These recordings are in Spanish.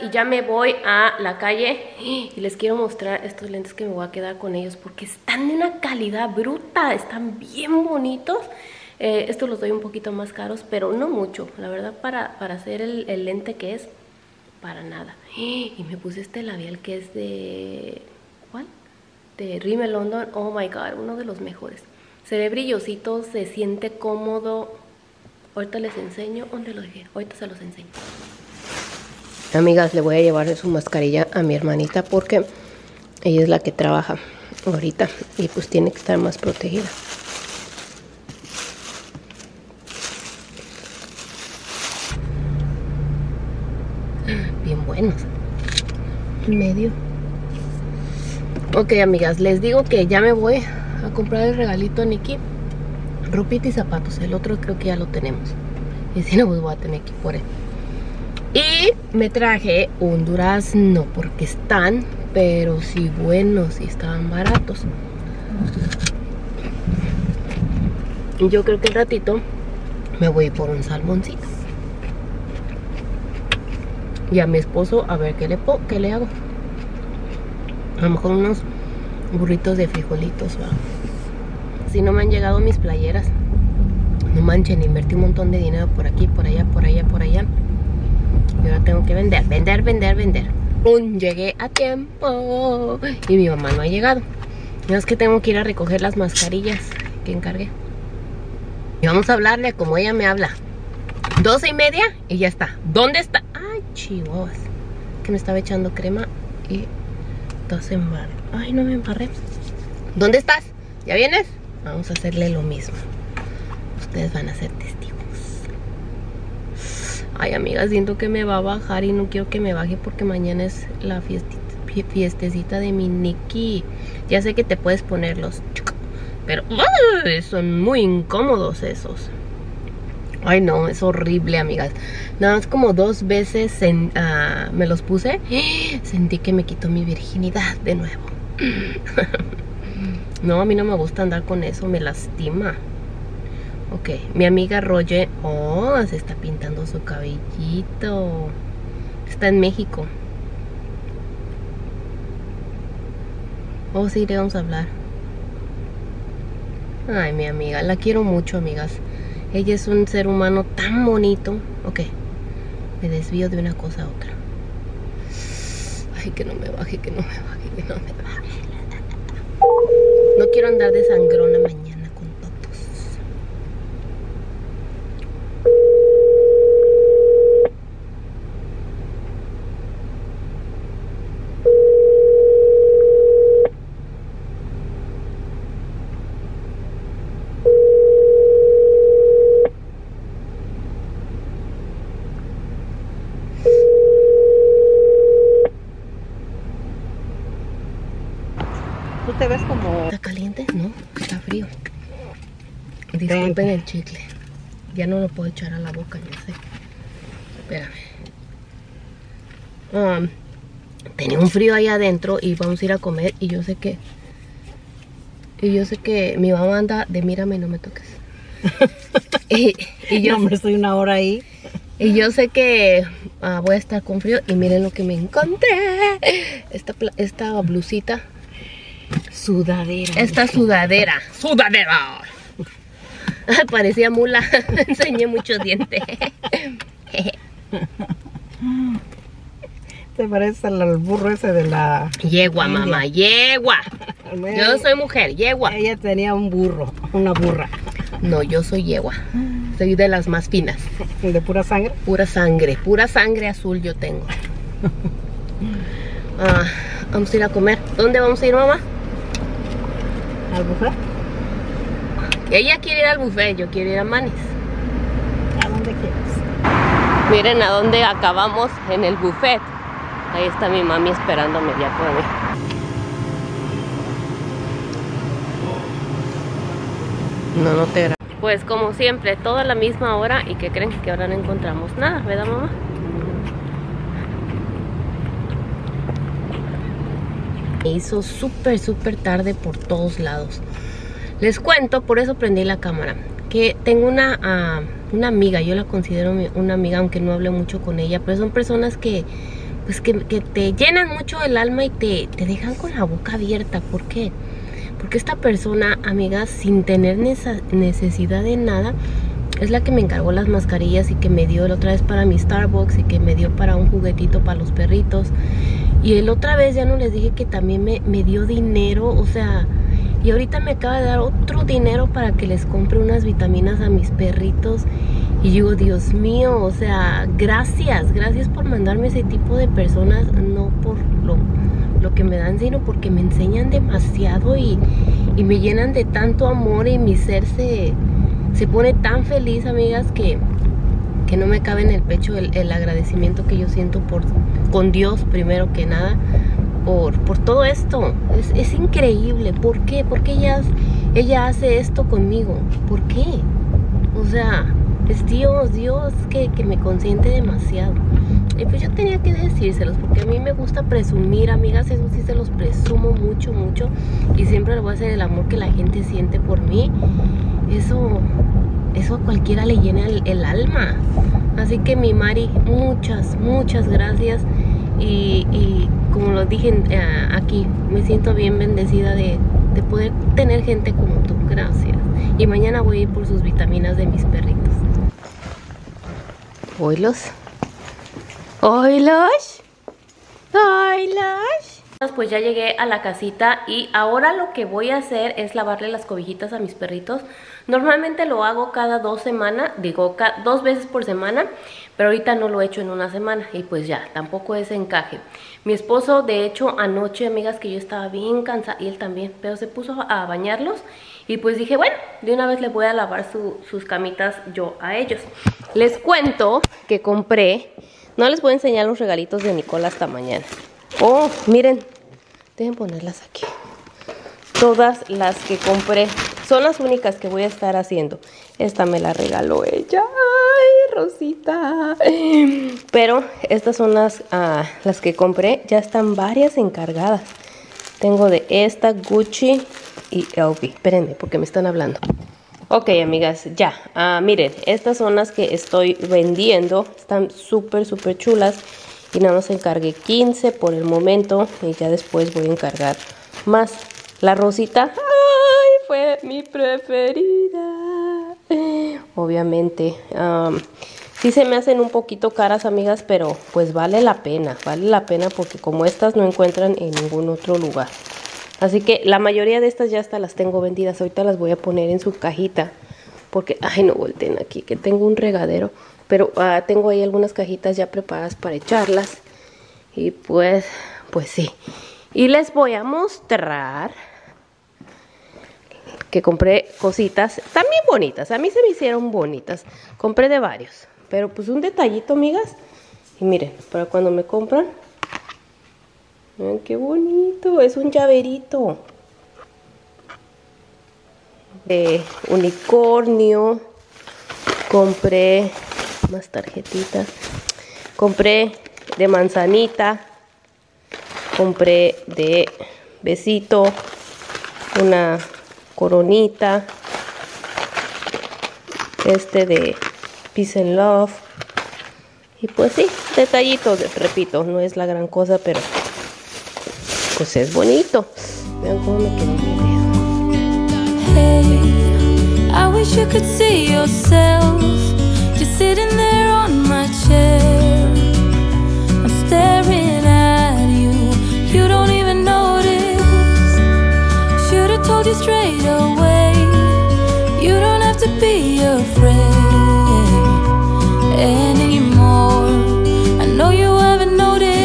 Y ya me voy a la calle y les quiero mostrar estos lentes que me voy a quedar con ellos porque están de una calidad bruta, están bien bonitos. Estos los doy un poquito más caros, pero no mucho, la verdad, para hacer el lente que es, para nada. Y me puse este labial que es de... ¿cuál? De Rimmel London. Oh my god, uno de los mejores. Se ve brillosito, se siente cómodo. Ahorita les enseño dónde lo dejé, ahorita se los enseño. Amigas, le voy a llevar su mascarilla a mi hermanita porque ella es la que trabaja ahorita y pues tiene que estar más protegida. Bien buenos. Medio. Ok, amigas, les digo que ya me voy a comprar el regalito a Nicky. Ropita y zapatos. El otro creo que ya lo tenemos. Y si no, pues voy a tener que ir por él. Y me traje un durazno porque están, pero sí buenos, y estaban baratos. Yo creo que al ratito me voy por un salmoncito. Y a mi esposo a ver qué le hago. A lo mejor unos burritos de frijolitos. ¿Va? Si no me han llegado mis playeras, no manchen, invertí un montón de dinero por aquí, por allá, por allá, por allá. Y ahora tengo que vender. Llegué a tiempo. Y mi mamá no ha llegado. No, es que tengo que ir a recoger las mascarillas que encargué. Y vamos a hablarle como ella me habla. 12:30 y ya está. ¿Dónde está? Ay, chihuahuas. Que me estaba echando crema y estás embarrada. Ay, no me embarré. ¿Dónde estás? ¿Ya vienes? Vamos a hacerle lo mismo. Ustedes van a ser testigos. Ay, amiga, siento que me va a bajar y no quiero que me baje porque mañana es la fiestecita de mi Nicky. Ya sé que te puedes ponerlos, pero son muy incómodos esos. Ay, no, es horrible, amigas. Nada más como 2 veces me los puse. Sentí que me quitó mi virginidad de nuevo. No, a mí no me gusta andar con eso, me lastima. Ok, mi amiga Roger, oh, se está pintando su cabellito. Está en México. Oh, sí, le vamos a hablar. Ay, mi amiga, la quiero mucho, amigas. Ella es un ser humano tan bonito. Ok, me desvío de una cosa a otra. Ay, que no me baje, que no me baje, que no me baje. No quiero andar de sangrona mañana. Te ves como... ¿Está caliente? No, está frío. Disculpen el chicle. Ya no lo puedo echar a la boca, yo sé. Espérame. Tenía un frío ahí adentro y vamos a ir a comer y yo sé que... mi mamá anda de mírame, no me toques. y yo... No, hombre, estoy una hora ahí. Y yo sé que voy a estar con frío y miren lo que me encontré. Esta blusita. Sudadera. Esta sudadera. ¡Sudadera! Parecía mula. Enseñé muchos dientes. Te parece al burro ese de la... Yegua, India. Mamá, yegua. Yo soy mujer, yegua. Ella tenía un burro, una burra. No, yo soy yegua. Soy de las más finas. ¿De pura sangre? Pura sangre azul yo tengo. Vamos a ir a comer. ¿Dónde vamos a ir, mamá? ¿Al buffet? Ella quiere ir al buffet, yo quiero ir a Manis. ¿A dónde quieres? Miren a dónde acabamos, en el buffet. Ahí está mi mami esperándome ya por mí. No, no te grabo. Pues como siempre, toda la misma hora. ¿Y qué creen? Que ahora no encontramos nada, ¿verdad, mamá? Me hizo súper tarde por todos lados. Les cuento, por eso prendí la cámara, que tengo una amiga, yo la considero una amiga, aunque no hable mucho con ella, pero son personas que pues que te llenan mucho el alma y te dejan con la boca abierta. ¿Por qué? Porque esta persona, amigas, sin tener necesidad de nada, es la que me encargó las mascarillas y que me dio la otra vez para mi Starbucks y que me dio para un juguetito para los perritos. Y la otra vez ya no les dije que también me dio dinero, o sea, y ahorita me acaba de dar otro dinero para que les compre unas vitaminas a mis perritos. Y digo, Dios mío, o sea, gracias, gracias por mandarme ese tipo de personas, no por lo que me dan, sino porque me enseñan demasiado y me llenan de tanto amor y mi ser se pone tan feliz, amigas, que no me cabe en el pecho el agradecimiento que yo siento con Dios, primero que nada, por todo esto. Es increíble. ¿Por qué? ¿Por qué ella hace esto conmigo? ¿Por qué? O sea, es Dios que me consiente demasiado. Y pues yo tenía que decírselos, porque a mí me gusta presumir, amigas, eso sí se los presumo mucho, mucho. Y siempre les voy a hacer el amor que la gente siente por mí. Eso a cualquiera le llena el alma. Así que mi Mari, muchas, muchas gracias. Y como lo dije aquí, me siento bien bendecida de poder tener gente como tú. Gracias. Y mañana voy a ir por sus vitaminas de mis perritos. ¡Oilos! Pues ya llegué a la casita y ahora lo que voy a hacer es lavarle las cobijitas a mis perritos. Normalmente lo hago cada 2 semanas, digo 2 veces por semana, pero ahorita no lo he hecho en una semana y pues ya, tampoco es encaje. Mi esposo, de hecho, anoche, amigas, que yo estaba bien cansada, y él también, pero se puso a bañarlos y pues dije, bueno, de una vez le voy a lavar sus camitas yo a ellos. Les cuento que compré, no les voy a enseñar los regalitos de Nicola hasta mañana. Oh, miren, dejen ponerlas aquí. Todas las que compré son las únicas que voy a estar haciendo. Esta me la regaló ella. ¡Ay, Rosita! Pero estas son las que compré. Ya están varias encargadas. Tengo de esta, Gucci y LV. Espérenme, porque me están hablando. Ok, amigas, ya. Miren, estas son las que estoy vendiendo. Están súper, súper chulas. Y nada más encargué 15 por el momento y ya después voy a encargar más. La Rosita, ¡ay! Fue mi preferida. Obviamente, sí se me hacen un poquito caras, amigas, pero pues vale la pena porque como estas no encuentran en ningún otro lugar. Así que la mayoría de estas ya hasta las tengo vendidas. Ahorita las voy a poner en su cajita porque, ay, no volteen aquí, que tengo un regadero. Pero tengo ahí algunas cajitas ya preparadas para echarlas. Y pues sí. Y les voy a mostrar que compré cositas también bonitas. A mí se me hicieron bonitas. Compré de varios. Pero pues un detallito, amigas. Y miren, para cuando me compran. Miren qué bonito. Es un llaverito. De unicornio. Compré más tarjetitas, compré de manzanita, compré de besito, una coronita, este de Peace and Love, y pues sí, detallitos, repito, no es la gran cosa, pero pues es bonito. Vean cómo me quedó el video. Hey, I wish you could see yourself. Sitting there on my chair, I'm staring at you, you don't even notice. Should've told you straight away, you don't have to be afraid anymore. I know you haven't noticed.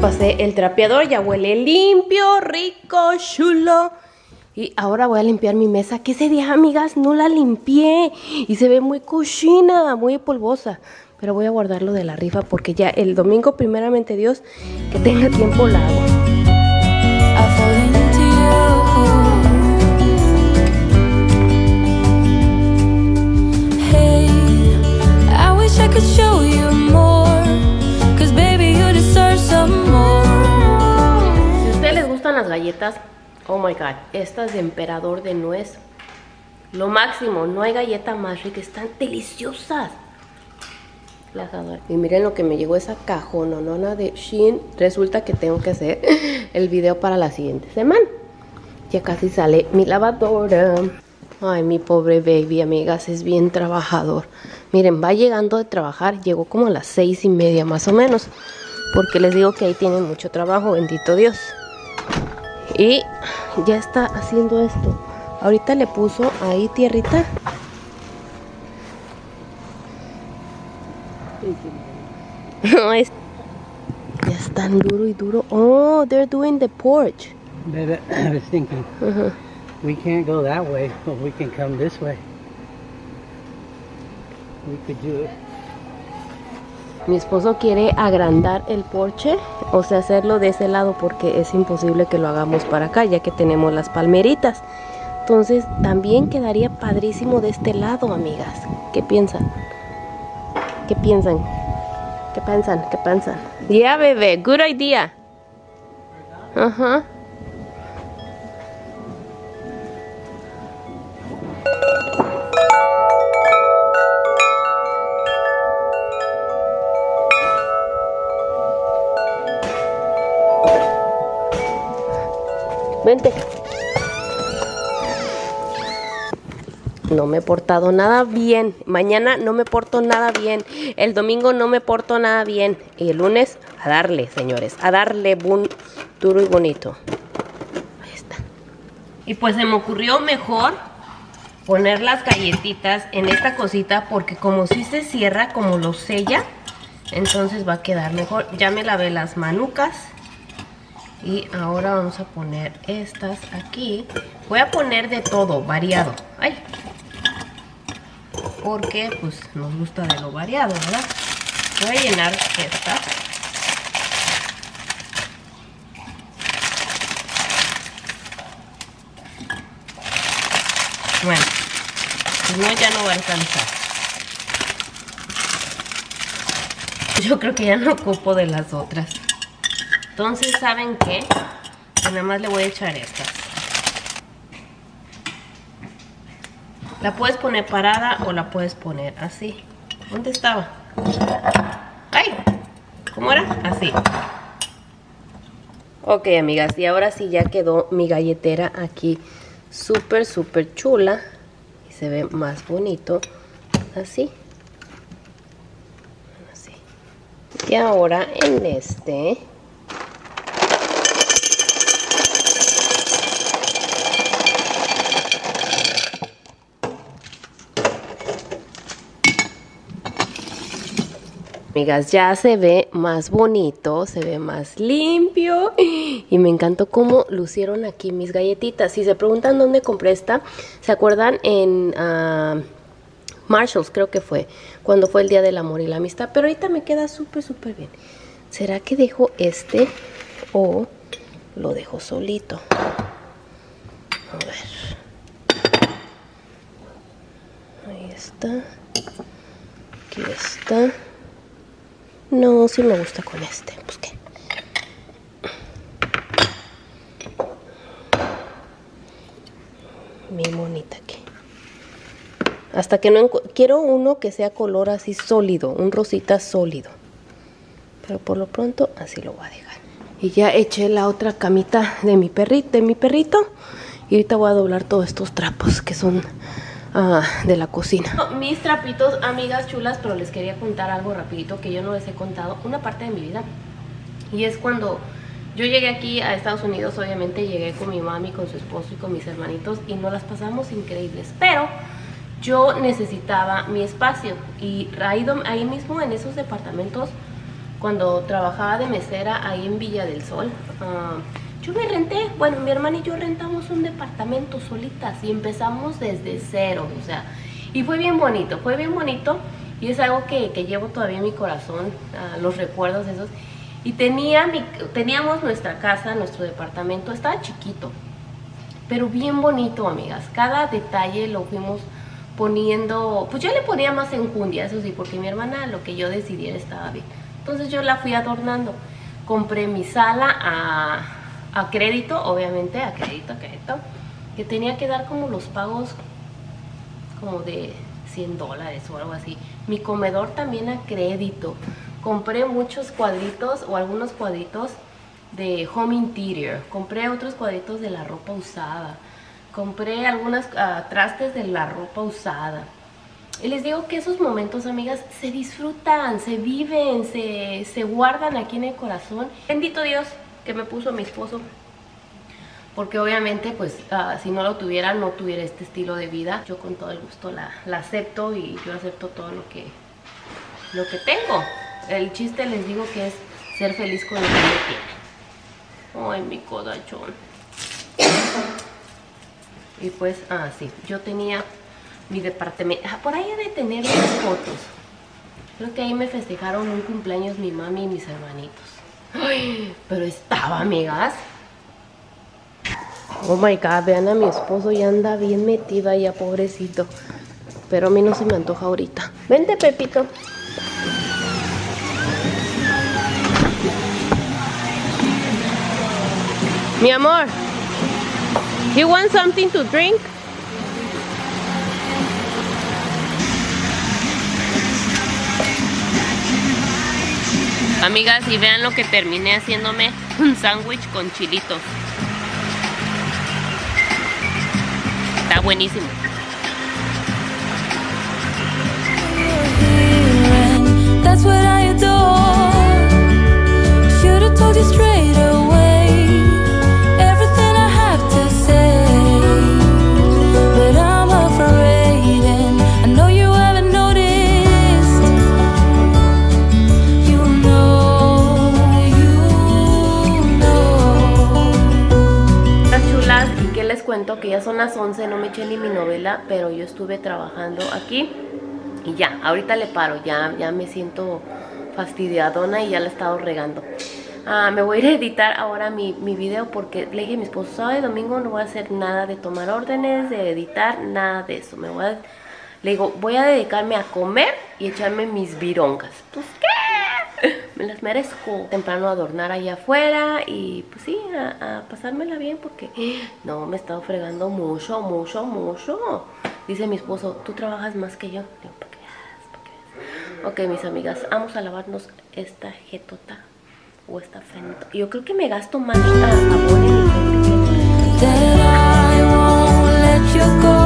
Pasé el trapeador, ya huele limpio, rico, chulo. Y ahora voy a limpiar mi mesa, que ese día, amigas, no la limpié y se ve muy cochina, muy polvosa. Pero voy a guardarlo de la rifa porque ya el domingo, primeramente Dios, que tenga tiempo, la hago. Si a ustedes les gustan las galletas, oh my god, estas de emperador de nuez, lo máximo, no hay galleta más rica, están deliciosas. Las adoro. Y miren lo que me llegó, esa cajononona de Shein. Resulta que tengo que hacer el video para la siguiente semana. Ya casi sale mi lavadora. Ay, mi pobre baby, amigas, es bien trabajador. Miren, va llegando de trabajar, llegó como a las 6:30 más o menos, porque les digo que ahí tienen mucho trabajo, bendito Dios. Y ya está haciendo esto. Ahorita le puso ahí tierrita. Ya están duro y duro. Oh, they're doing the porch. Baby, I was thinking, we can't go that way, but we can come this way. We could do it. Mi esposo quiere agrandar el porche, o sea, hacerlo de ese lado, porque es imposible que lo hagamos para acá, ya que tenemos las palmeritas. Entonces, también quedaría padrísimo de este lado, amigas. ¿Qué piensan? ¿Qué piensan? ¿Qué piensan? ¿Qué piensan? Yeah, bebé, good idea. Ajá. Vente. No me he portado nada bien. Mañana no me porto nada bien. El domingo no me porto nada bien. Y el lunes a darle, señores. A darle duro y bonito. Ahí está. Y pues se me ocurrió mejor poner las galletitas en esta cosita, porque como si se cierra, como lo sella, entonces va a quedar mejor. Ya me lavé las manucas. Y ahora vamos a poner estas aquí. Voy a poner de todo, variado. Ay. Porque pues nos gusta de lo variado, ¿verdad? Voy a llenar estas. Bueno, si no, ya no va a alcanzar. Yo creo que ya no ocupo de las otras. Entonces, ¿saben qué? Pues nada más le voy a echar estas. La puedes poner parada o la puedes poner así. ¿Dónde estaba? ¡Ay! ¿Cómo era? Así. Ok, amigas, y ahora sí ya quedó mi galletera aquí súper, súper chula. Y se ve más bonito así. Así. Y ahora en este... Amigas, ya se ve más bonito, se ve más limpio y me encantó cómo lucieron aquí mis galletitas. Si se preguntan dónde compré esta, ¿se acuerdan? En Marshalls, creo que fue, cuando fue el Día del Amor y la Amistad. Pero ahorita me queda súper, súper bien. ¿Será que dejo este o lo dejo solito? A ver. Ahí está. Aquí está. No, sí me gusta con este. Pues qué. Mi monita aquí. Hasta que no... Quiero uno que sea color así sólido. Un rosita sólido. Pero por lo pronto así lo voy a dejar. Y ya eché la otra camita de mi perrito. Y ahorita voy a doblar todos estos trapos que son... de la cocina. Mis trapitos, amigas chulas, pero les quería contar algo rapidito que yo no les he contado una parte de mi vida. Y es cuando yo llegué aquí a Estados Unidos, obviamente llegué con mi mami, con su esposo y con mis hermanitos, y nos las pasamos increíbles. Pero yo necesitaba mi espacio, y ahí mismo en esos departamentos, cuando trabajaba de mesera ahí en Villa del Sol, Yo me renté, bueno, mi hermana y yo rentamos un departamento solitas y empezamos desde cero, o sea, y fue bien bonito y es algo que llevo todavía en mi corazón, los recuerdos esos. Y teníamos nuestra casa, nuestro departamento, estaba chiquito, pero bien bonito, amigas. Cada detalle lo fuimos poniendo, pues yo le ponía más enjundia, eso sí, porque mi hermana lo que yo decidiera estaba bien. Entonces yo la fui adornando. Compré mi sala a crédito, obviamente, a crédito, que tenía que dar como los pagos como de $100 o algo así. Mi comedor también a crédito. Compré muchos cuadritos o algunos cuadritos de Home Interior. Compré otros cuadritos de la ropa usada. Compré algunos trastes de la ropa usada. Y les digo que esos momentos, amigas, se disfrutan, se viven, se guardan aquí en el corazón. Bendito Dios que me puso mi esposo, porque obviamente pues si no lo tuviera, no tuviera este estilo de vida. Yo con todo el gusto la acepto y yo acepto todo lo que tengo. El chiste, les digo, que es ser feliz con lo que uno tiene. Ay, mi codachón. Y pues, sí, yo tenía mi departamento. Por ahí he de tener las fotos. Creo que ahí me festejaron un cumpleaños mi mami y mis hermanitos. Ay, pero estaba, amigas. Oh my God, vean a mi esposo, ya anda bien metida ya, pobrecito. Pero a mí no se me antoja ahorita. Vente, Pepito. Mi amor, you want something to drink? Amigas, y vean lo que terminé haciéndome, un sándwich con chilitos. Está buenísimo. Que ya son las 11, no me eché ni mi novela, pero yo estuve trabajando aquí y ya, ahorita le paro, ya me siento fastidiadona y ya la he estado regando. Me voy a ir a editar ahora mi video porque le dije a mi esposo, sábado y domingo no voy a hacer nada de tomar órdenes, de editar, nada de eso. Le digo, voy a dedicarme a comer y echarme mis virongas. ¿Pues qué? Me las merezco. Temprano a adornar allá afuera y pues sí, a pasármela bien porque no, me he estado fregando mucho. Dice mi esposo, tú trabajas más que yo. Digo, ¿para qué vas? ¿Para qué vas? Ok, mis amigas, vamos a lavarnos esta jetota o esta frente. Yo creo que me gasto más jabón en mi frente.